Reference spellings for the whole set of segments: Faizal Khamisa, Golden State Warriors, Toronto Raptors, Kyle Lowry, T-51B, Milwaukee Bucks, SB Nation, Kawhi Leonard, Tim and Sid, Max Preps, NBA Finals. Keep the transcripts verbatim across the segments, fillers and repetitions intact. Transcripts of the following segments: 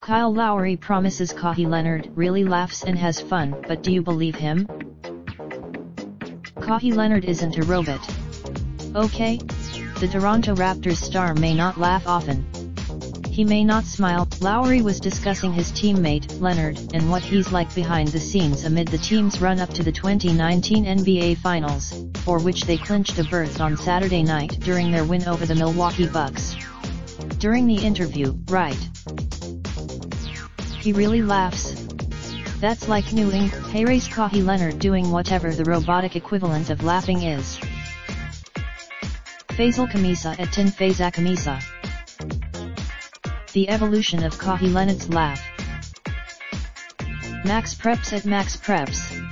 Kyle Lowry promises Kawhi Leonard really laughs and has fun, but do you believe him? Kawhi Leonard isn't a robot. Okay? The Toronto Raptors star may not laugh often. He may not smile. Lowry was discussing his teammate, Leonard, and what he's like behind the scenes amid the team's run-up to the twenty nineteen N B A Finals, for which they clinched a berth on Saturday night during their win over the Milwaukee Bucks. During the interview, right? He really laughs. That's like New England Paris Kawhi Leonard doing whatever the robotic equivalent of laughing is. Faizal Khamisa at Tim Faizal Khamisa. The evolution of Kawhi Leonard's laugh. Max Preps at Max Preps.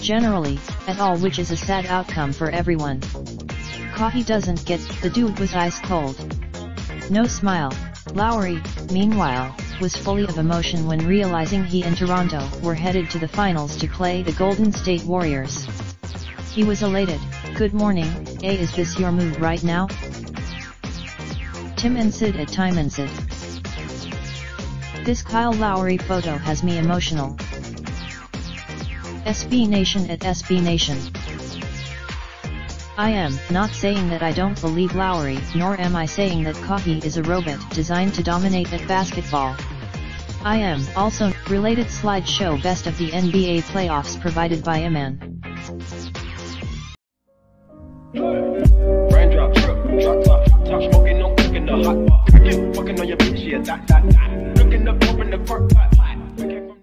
Generally, at all, which is a sad outcome for everyone. Kawhi doesn't get. The dude was ice cold. No smile. Lowry, meanwhile, was fully of emotion when realizing he and Toronto were headed to the finals to play the Golden State Warriors. He was elated. Good morning, A, is this your mood right now? Tim and Sid at Time and Sid. This Kyle Lowry photo has me emotional. S B Nation at S B Nation. I am not saying that I don't believe Lowry, nor am I saying that Kawhi is a robot designed to dominate at basketball. I am also related slideshow best of the N B A playoffs provided by Iman. Raindrop, drop top, top smoking, no cooking the hot pot. Fucking on your bitch, yeah, dot, dot, dot. Looking up, open the park, pot, pot.